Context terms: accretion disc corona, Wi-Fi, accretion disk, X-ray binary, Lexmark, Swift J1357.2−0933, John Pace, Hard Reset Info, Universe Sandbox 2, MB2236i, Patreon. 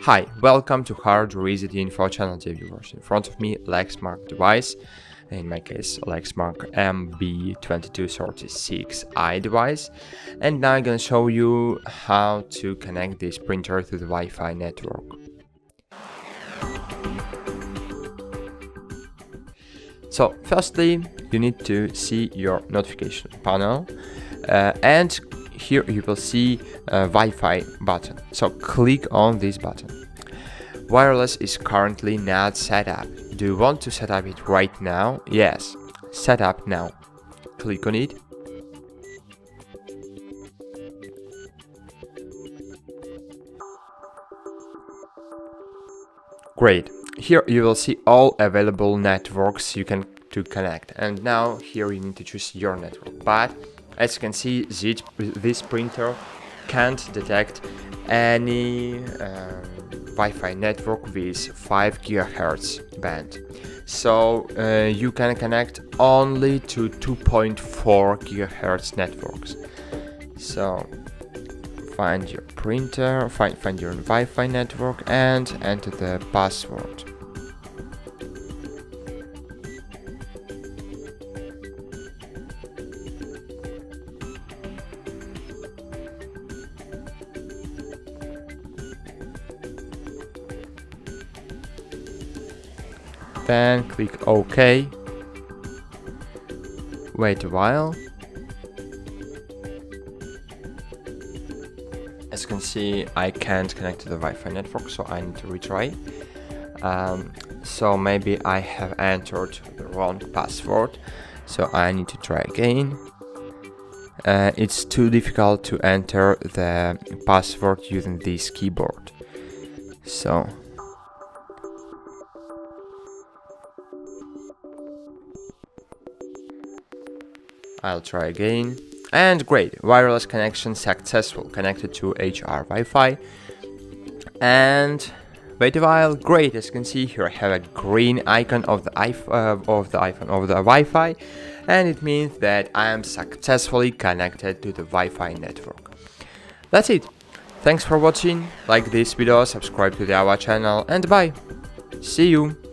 Hi, welcome to Hard Reset Info channel, dear viewers. In front of me, Lexmark device, in my case Lexmark MB2236i device, and now I'm gonna show you how to connect this printer to the Wi-Fi network. So firstly, you need to see your notification panel, and here you will see a Wi-Fi button, so click on this button. Wireless is currently not set up. Do you want to set up it right now? Yes, set up now. Click on it. Great, here you will see all available networks you can connect, and now here you need to choose your network, but as you can see, this printer can't detect any Wi-Fi network with 5 GHz band, so you can connect only to 2.4 GHz networks. So find your printer, find your Wi-Fi network and enter the password. Then click OK, wait a while. As you can see, I can't connect to the Wi-Fi network, so I need to retry. So maybe I have entered the wrong password, so I need to try again. It's too difficult to enter the password using this keyboard. So I'll try again, and great, wireless connection successful, connected to HR Wi-Fi, and wait a while. Great, as you can see here I have a green icon of the Wi-Fi, and it means that I am successfully connected to the Wi-Fi network. That's it. Thanks for watching, like this video, subscribe to our channel, and bye, see you!